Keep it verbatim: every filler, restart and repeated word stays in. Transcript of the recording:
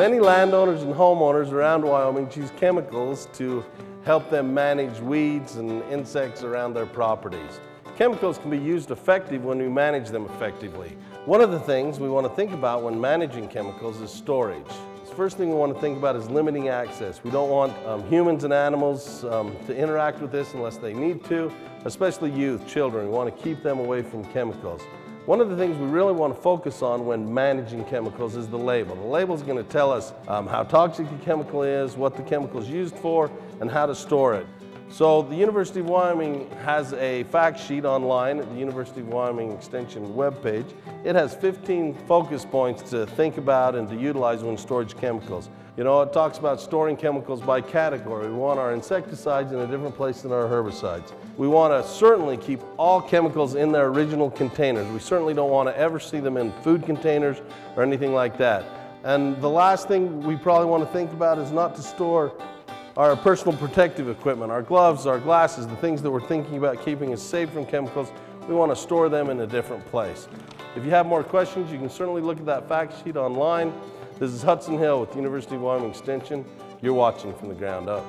Many landowners and homeowners around Wyoming choose chemicals to help them manage weeds and insects around their properties. Chemicals can be used effectively when we manage them effectively. One of the things we want to think about when managing chemicals is storage. The first thing we want to think about is limiting access. We don't want um, humans and animals um, to interact with this unless they need to, especially youth, children. We want to keep them away from chemicals. One of the things we really want to focus on when managing chemicals is the label. The label is going to tell us um, how toxic the chemical is, what the chemical is used for, and how to store it. So the University of Wyoming has a fact sheet online at the University of Wyoming Extension webpage. It has fifteen focus points to think about and to utilize when storage chemicals. You know, it talks about storing chemicals by category. We want our insecticides in a different place than our herbicides. We want to certainly keep all chemicals in their original containers. We certainly don't want to ever see them in food containers or anything like that. And the last thing we probably want to think about is not to store our personal protective equipment, our gloves, our glasses, the things that we're thinking about keeping us safe from chemicals. We want to store them in a different place. If you have more questions, you can certainly look at that fact sheet online. This is Hudson Hill with the University of Wyoming Extension. You're watching From the Ground Up.